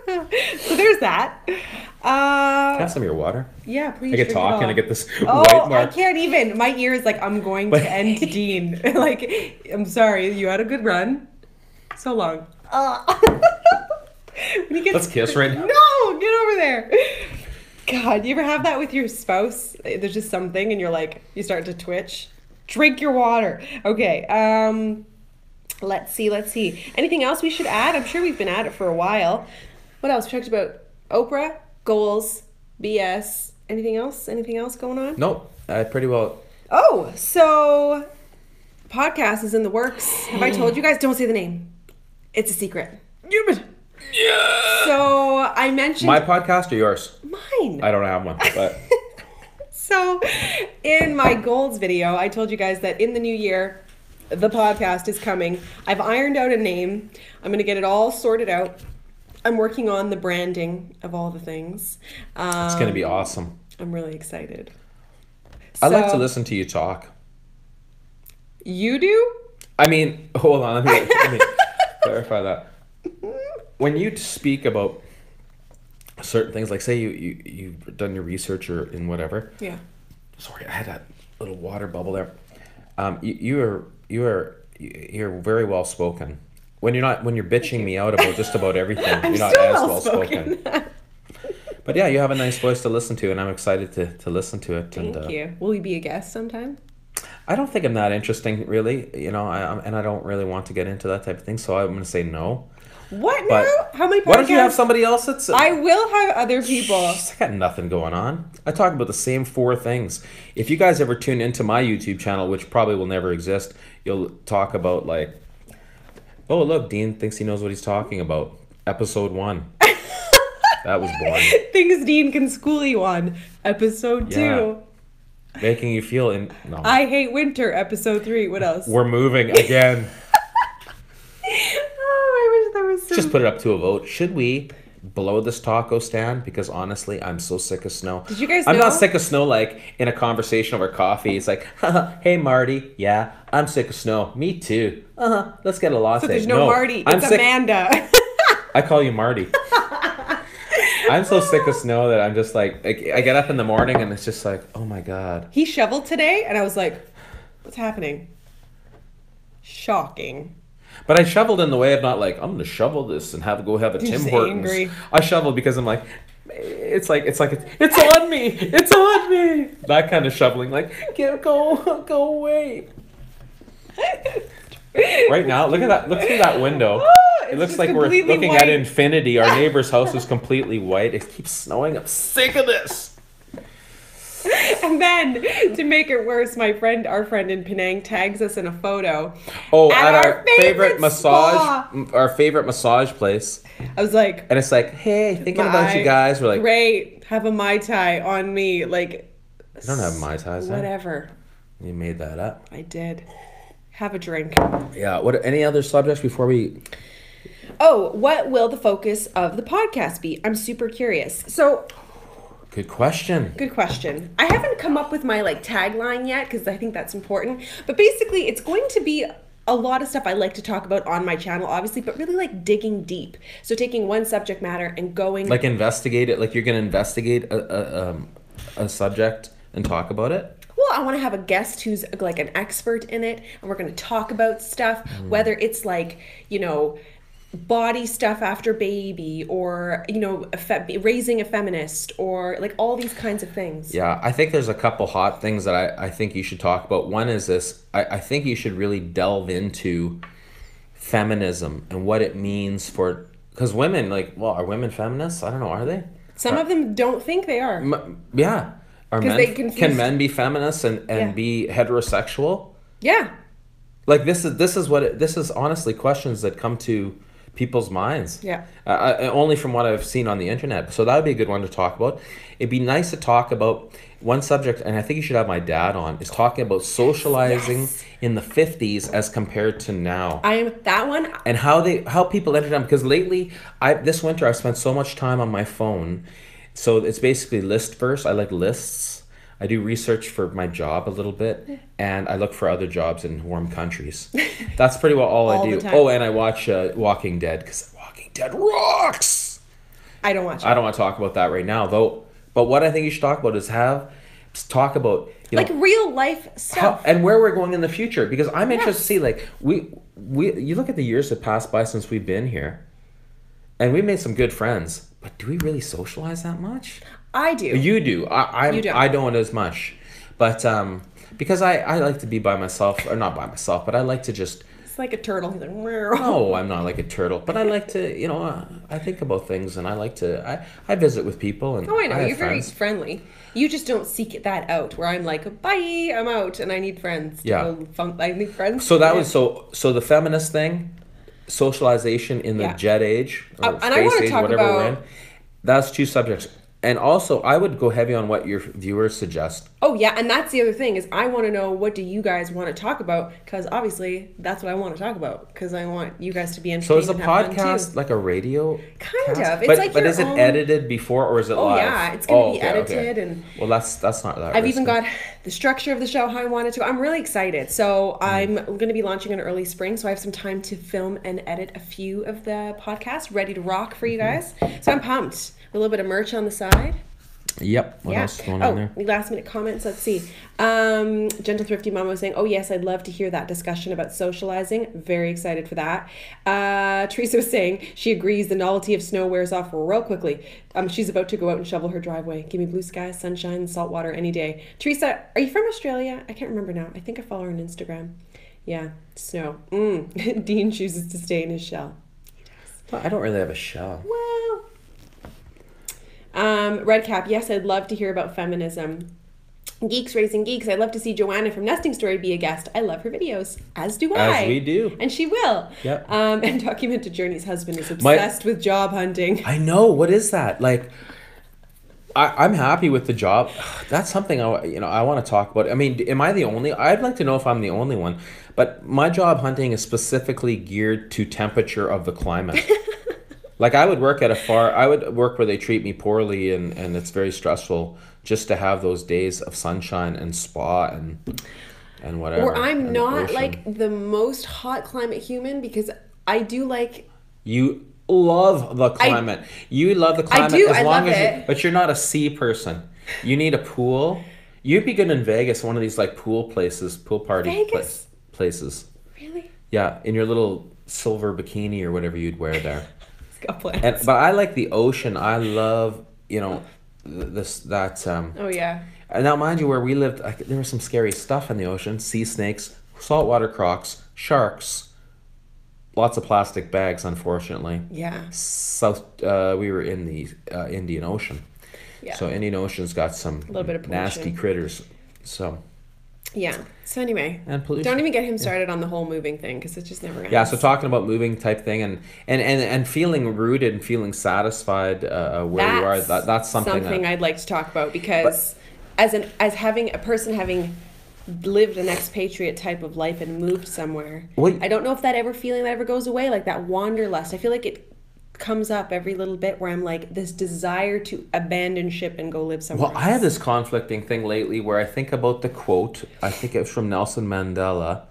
So there's that. Uh, Can I have some of your water? Yeah, please. I get talking. I get this oh, white mark. I can't even. My ear is like, I'm going to end Dean. Like, I'm sorry. You had a good run. So long. Uh, when you get Let's kiss right now. No, get over there. God, you ever have that with your spouse? There's just something and you're like, you start to twitch. Drink your water. Okay. Um, let's see. Let's see. Anything else we should add? I'm sure we've been at it for a while. What else? We talked about Oprah, goals, B S. Anything else? Anything else going on? Nope. I pretty well. Oh, so podcast is in the works. Have I told you guys? Don't say the name. It's a secret. Yeah. Yeah. So I mentioned my podcast or yours? Mine. I don't have one, but so in my goals video, I told you guys that in the new year, the podcast is coming. I've ironed out a name. I'm gonna get it all sorted out. I'm working on the branding of all the things. Um, it's gonna be awesome. I'm really excited. I so, like to listen to you talk. You do? I mean, hold on. Let me, let me clarify that. When you speak about certain things, like say you, you, you've done your research or in whatever. Yeah. Sorry, I had that little water bubble there. Um, you, you are you are you're very well spoken. When you're not when you're bitching me out about just about everything, I'm you're not as well spoken. But yeah, you have a nice voice to listen to, and I'm excited to, to listen to it. Thank and, uh, you. Will you be a guest sometime? I don't think I'm that interesting, really. You know, I, and I don't really want to get into that type of thing, so I'm going to say no. What but now? How many podcasts? Why don't you have somebody else that's... Uh, I will have other people. Jeez, I got nothing going on. I talk about the same four things. If you guys ever tune into my YouTube channel, which probably will never exist, you'll talk about like, oh, look, Dean thinks he knows what he's talking about. Episode one. That was boring. Things Dean can school you on. Episode yeah. two. Making you feel... in. No. I hate winter. Episode three. What else? We're moving again. Oh, I wish that was so... Just put it up to a vote. Should we blow this taco stand? Because honestly, I'm so sick of snow. Did you guys know? I'm not sick of snow like in a conversation over coffee. It's like, hey, Marty. Yeah, I'm sick of snow. Me too. Uh-huh. Let's get a latte. So there's no, no Marty. I'm it's sick. Amanda. I call you Marty. I'm so sick of snow that I'm just like, I get up in the morning and it's just like, oh my God. He shoveled today and I was like, what's happening? Shocking. But I shoveled in the way of not like, I'm going to shovel this and have go have a Tim Hortons. Angry. I shoveled because I'm like, it's like, it's like, it's, it's on me. It's on me. That kind of shoveling, like, get, go, go away. Right now, look at that. Look through that window. It it's looks like we're looking white. At infinity. Our neighbor's house is completely white. It keeps snowing. I'm sick of this. And then, to make it worse, my friend, our friend in Penang tags us in a photo. Oh, at, at our, our favorite, favorite massage, spa. Our favorite massage place. I was like... And it's like, hey, thinking bye. About you guys. We're like... Great. Have a Mai Tai on me. Like... I don't have Mai Tais. Whatever. Huh? You made that up. I did. Have a drink. Yeah. What? Any other subjects before we... Oh, what will the focus of the podcast be? I'm super curious. So... Good question. Good question. I haven't come up with my like tagline yet because I think that's important. But basically, it's going to be a lot of stuff I like to talk about on my channel, obviously, but really like digging deep. So taking one subject matter and going... Like investigate it? Like you're going to investigate a, a, um, a subject and talk about it? Well, I want to have a guest who's like an expert in it, and we're going to talk about stuff, mm. whether it's like, you know... body stuff after baby, or you know, a fe- raising a feminist, or like all these kinds of things. Yeah, I think there's a couple hot things that I, I think you should talk about. One is this, I, I think you should really delve into feminism and what it means for, because women, like, well, are women feminists? I don't know, are they? Some are, of them don't think they are. M- yeah. Are men, they confuse- can men be feminists and, and yeah. be heterosexual? Yeah. Like this is, this is what, it, this is honestly questions that come to people's minds. Yeah. Uh, only from what I've seen on the internet. So that would be a good one to talk about. It'd be nice to talk about one subject, and I think you should have my dad on, is talking about socializing yes. in the fifties as compared to now. I am that one. And how they how people ended up, because lately, I this winter I've spent so much time on my phone. So it's basically list first. I like lists. I do research for my job a little bit, and I look for other jobs in warm countries. That's pretty well all, all I do. Oh, and I watch uh, Walking Dead, because Walking Dead rocks! I don't watch it. I don't want to talk about that right now, though. But what I think you should talk about is have... talk about... You like know, real life stuff. How, and where we're going in the future, because I'm interested yes. to see, like, we we you look at the years that passed by since we've been here, and we made some good friends, but do we really socialize that much? I do. You do. I I, you don't. I don't as much. But um, because I, I like to be by myself, or not by myself, but I like to just... It's like a turtle. He's like, no, I'm not like a turtle. But I like to, you know, uh, I think about things and I like to... I, I visit with people and oh, I know. I have You're friends. Very friendly. You just don't seek that out where I'm like, bye, I'm out and I need friends. Yeah. Fun- I need friends. So that was... So, so the feminist thing, socialization in the yeah. jet age, or uh, and I want to talk whatever about... we're in, that's two subjects. And also, I would go heavy on what your viewers suggest. Oh, yeah. And that's the other thing is I want to know what do you guys want to talk about? Because obviously, that's what I want to talk about. Because I want you guys to be interested. So is a podcast like a radio? Kind of. It's but, like but is own... it edited before or is it oh, live? Oh, yeah. It's going to oh, be okay, edited. Okay. And well, that's that's not that I've risky. Even got the structure of the show, how I wanted to. I'm really excited. So mm. I'm going to be launching in early spring. So I have some time to film and edit a few of the podcasts ready to rock for you guys. Mm-hmm. So I'm pumped. A little bit of merch on the side. Yep. What yeah. else is going oh, on there? Last minute comments. Let's see. Um, Gentle Thrifty Mama was saying, oh, yes, I'd love to hear that discussion about socializing. Very excited for that. Uh, Teresa was saying she agrees the novelty of snow wears off real quickly. Um, she's about to go out and shovel her driveway. Give me blue sky, sunshine, salt water any day. Teresa, are you from Australia? I can't remember now. I think I follow her on Instagram. Yeah, snow. Mm. Dean chooses to stay in his shell. Well, I don't really have a show. Well, um, Redcap, yes, I'd love to hear about feminism. Geeks Raising Geeks, I'd love to see Joanna from Nesting Story be a guest. I love her videos, as do I. As we do. And she will. Yep. Um, and Documented Journey's husband is obsessed My, with job hunting. I know. What is that? Like, I, I'm happy with the job. That's something I, you know, I want to talk about. I mean, am I the only? I'd like to know if I'm the only one. But my job hunting is specifically geared to temperature of the climate. Like, I would work at a far, I would work where they treat me poorly, and, and it's very stressful just to have those days of sunshine and spa and and whatever. Or I'm not like the most hot climate human, because I do like... You love the climate. I, you love the climate. I do, as I long love as it. You, but you're not a sea person. You need a pool. You'd be good in Vegas, one of these like pool places, pool party place, places. Really? Yeah, in your little silver bikini or whatever you'd wear there. God bless. And, but I like the ocean. I love, you know, this that. Um, oh yeah. And now, mind you, where we lived, I, there was some scary stuff in the ocean: sea snakes, saltwater crocs, sharks, lots of plastic bags. Unfortunately. Yeah. South. Uh, we were in the uh, Indian Ocean. Yeah. So Indian Ocean's got some a little bit of nasty critters. So. Yeah. So anyway, and don't even get him started yeah. on the whole moving thing, because it just never ends. Yeah. So talking about moving type thing, and and and, and feeling rooted and feeling satisfied uh, where that's you are. That, that's something. Something that, I'd like to talk about, because but, as an as having a person having lived an expatriate type of life and moved somewhere, well, I don't know if that ever feeling that ever goes away, like that wanderlust. I feel like it comes up every little bit where I'm like this desire to abandon ship and go live somewhere. Well, else. I had this conflicting thing lately where I think about the quote. I think it was from Nelson Mandela,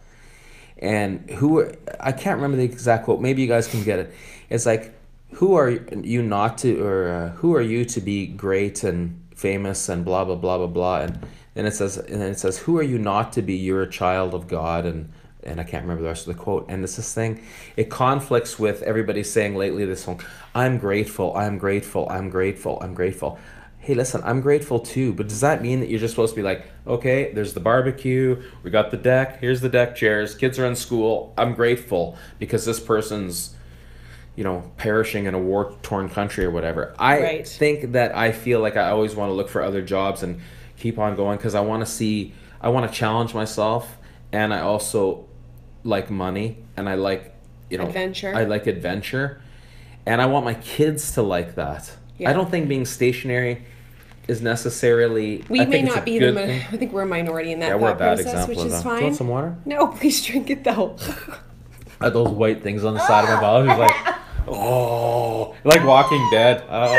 and who I can't remember the exact quote. Maybe you guys can get it. It's like, who are you not to, or uh, who are you to be great and famous and blah blah blah blah blah. And then it says, and then it says, who are you not to be? You're a child of God. And. And I can't remember the rest of the quote. And it's this thing, it conflicts with everybody saying lately this song, I'm grateful, I'm grateful, I'm grateful, I'm grateful. Hey, listen, I'm grateful too. But does that mean that you're just supposed to be like, okay, there's the barbecue, we got the deck, here's the deck chairs, kids are in school, I'm grateful because this person's, you know, perishing in a war-torn country or whatever. I right. think that I feel like I always want to look for other jobs and keep on going because I want to see, I want to challenge myself, and I also... like money, and I like, you know, adventure. I like adventure, and I want my kids to like that. Yeah. I don't think being stationary is necessarily. We I may think not be the. Thing. I think we're a minority in that. Yeah, we're a bad process, example which of is that. Fine. Do you want some water? No, please drink it though. Are those white things on the side of my mouth? It's like, oh, like Walking Dead. Oh.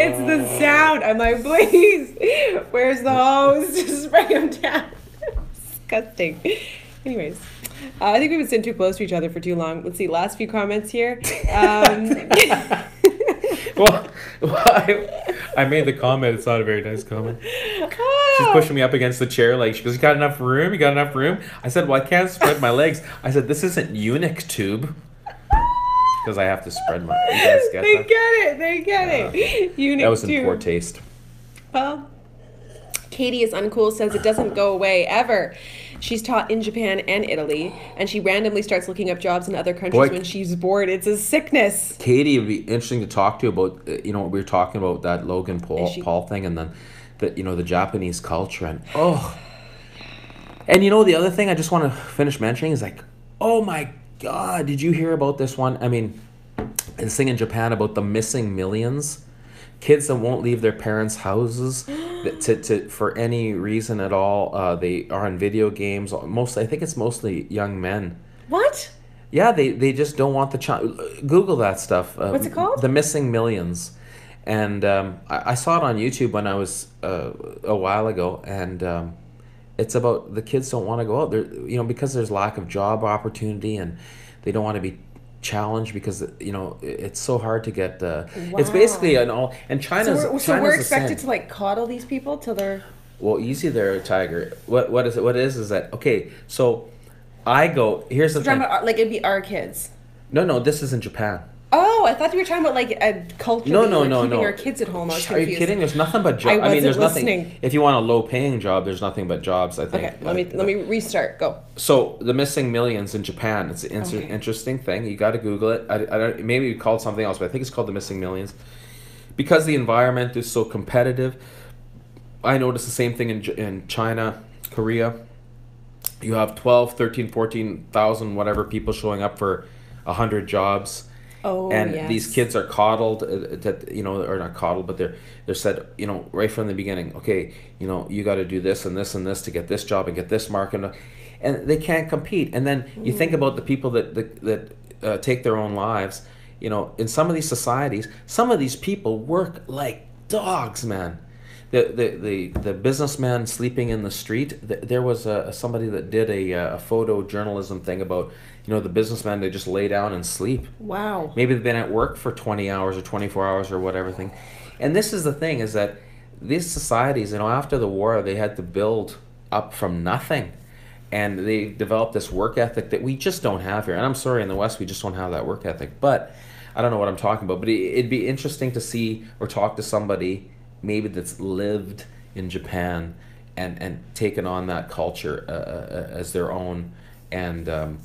It's the sound. I'm like, please, where's the hose? Just spray them down. Disgusting. Anyways. Uh, I think we've been sitting too close to each other for too long. Let's see, last few comments here. Um, well, well I, I made the comment. It's not a very nice comment. Oh. She's pushing me up against the chair. Like, she goes, you got enough room? You got enough room? I said, well, I can't spread my legs. I said, this isn't Unictube. Because I have to spread my legs. They that? get it. They get uh, it. Unictube. That was in poor taste. Well, Katie is uncool, says it doesn't go away ever. She's taught in Japan and Italy, and she randomly starts looking up jobs in other countries Boy, when she's bored. It's a sickness. Katie would be interesting to talk to about, you know, what we were talking about, that Logan Paul, she, Paul thing, and then, the, you know, the Japanese culture. And, oh. And, you know, the other thing I just want to finish mentioning is like, oh, my God, did you hear about this one? I mean, this thing in Japan about the missing millions. Kids that won't leave their parents' houses to, to for any reason at all. Uh, they are on video games. Most, I think it's mostly young men. What? Yeah, they, they just don't want the child. Google that stuff. Uh, What's it called? The Missing Millions. And um, I, I saw it on YouTube when I was uh, a while ago. And um, it's about the kids don't want to go out. They're, you know, because there's lack of job opportunity and they don't want to be challenge because you know it's so hard to get uh, wow. It's basically an all and China's so we're, so China's we're expected to like coddle these people till they're well easy there tiger what what is it what is is that okay so I go here's the thing about, like it'd be our kids no no this is in Japan Oh, I thought you were talking about like a culture. No, no, no, no. Keeping our kids at home. I was Are confused. You kidding? There's nothing but jobs. I, I mean, there's listening. nothing. If you want a low-paying job, there's nothing but jobs. I think. Okay, let me uh, let me restart. Go. So the missing millions in Japan. It's an inter- okay. interesting thing. You got to Google it. I, I don't. Maybe we called something else, but I think it's called the missing millions, because the environment is so competitive. I noticed the same thing in in China, Korea. You have twelve, thirteen, fourteen thousand whatever people showing up for a hundred jobs. Oh, and yes. These kids are coddled, uh, that you know, or not coddled, but they're they're said, you know, right from the beginning, okay, you know, you got to do this and this and this to get this job and get this market, and they can't compete. And then you mm. think about the people that that, that uh, take their own lives. You know, in some of these societies, some of these people work like dogs, man. The the the, the businessman sleeping in the street. The, there was a, somebody that did a, a photojournalism thing about. You know, the businessmen, they just lay down and sleep. Wow. Maybe they've been at work for twenty hours or twenty-four hours or whatever thing. And this is the thing, is that these societies, you know, after the war, they had to build up from nothing. And they developed this work ethic that we just don't have here. And I'm sorry, in the West, we just don't have that work ethic. But I don't know what I'm talking about. But it'd be interesting to see or talk to somebody maybe that's lived in Japan and, and taken on that culture uh, as their own, and... Um,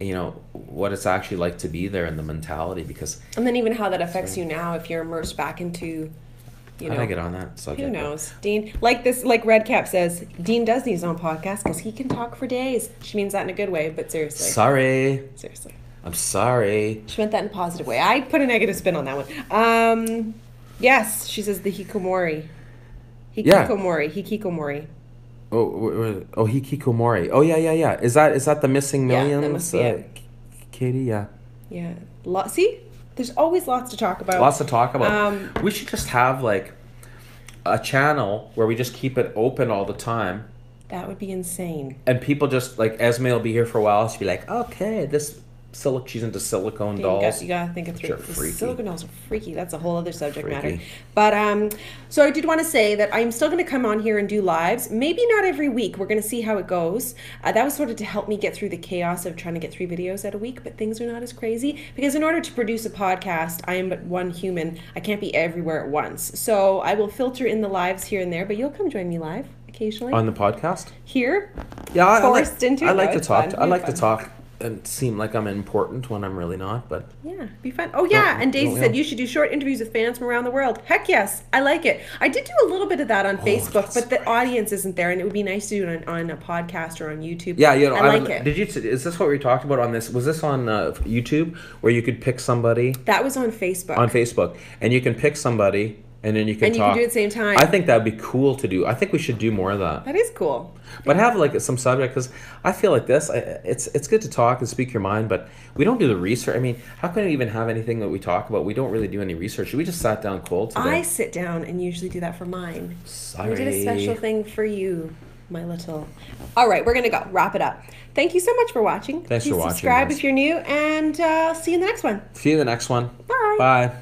you know, what it's actually like to be there and the mentality, because... And then even how that affects so, you now if you're immersed back into, you know... How do I get on that subject? Who knows? But. Dean, like this, like Redcap says, Dean does these on podcasts because he can talk for days. She means that in a good way, but seriously. Sorry. Seriously. I'm sorry. She meant that in a positive way. I put a negative spin on that one. Um, yes, she says the hikikomori. Hikikomori. Yeah. Hikikomori. Oh, oh, hikikomori. Oh, yeah, yeah, yeah. Is that is that the missing millions? Yeah, that must be uh, it. Katie, yeah. Yeah. Lot. See, there's always lots to talk about. Lots to talk about. Um, we should just have like a channel where we just keep it open all the time. That would be insane. And people just like Esme will be here for a while. She'll be like, okay, this. Silic- she's into silicone Dang, dolls. You gotta, you gotta think it through. Silicone dolls are freaky. That's a whole other subject freaky. matter. But um, so I did want to say that I'm still going to come on here and do lives. Maybe not every week. We're going to see how it goes. Uh, that was sort of to help me get through the chaos of trying to get three videos at a week. But things are not as crazy because in order to produce a podcast, I am but one human. I can't be everywhere at once. So I will filter in the lives here and there. But you'll come join me live occasionally on the podcast here. Yeah, I, forced I like, into I like no, to talk. To, I like fun. to talk. And seem like I'm important when I'm really not, but yeah, be fun. Oh yeah, no, and Daisy no, no. said you should do short interviews with fans from around the world. Heck yes, I like it. I did do a little bit of that on oh, Facebook, but the great. audience isn't there, and it would be nice to do it on, on a podcast or on YouTube. Yeah, you know, I, I like would, it. Did you? Is this what we talked about on this? Was this on uh, YouTube where you could pick somebody? That was on Facebook. On Facebook, and you can pick somebody. And then you can and talk. And you can do it at the same time. I think that would be cool to do. I think we should do more of that. That is cool. But yeah. have like some subject, because I feel like this, I, it's it's good to talk and speak your mind, but we don't do the research. I mean, how can we even have anything that we talk about? We don't really do any research. We just sat down cold today. I sit down and usually do that for mine. Sorry. We did a special thing for you, my little. All right, we're going to go. Wrap it up. Thank you so much for watching. Thanks Please for watching. subscribe guys. if you're new, and uh, see you in the next one. See you in the next one. Bye. Bye.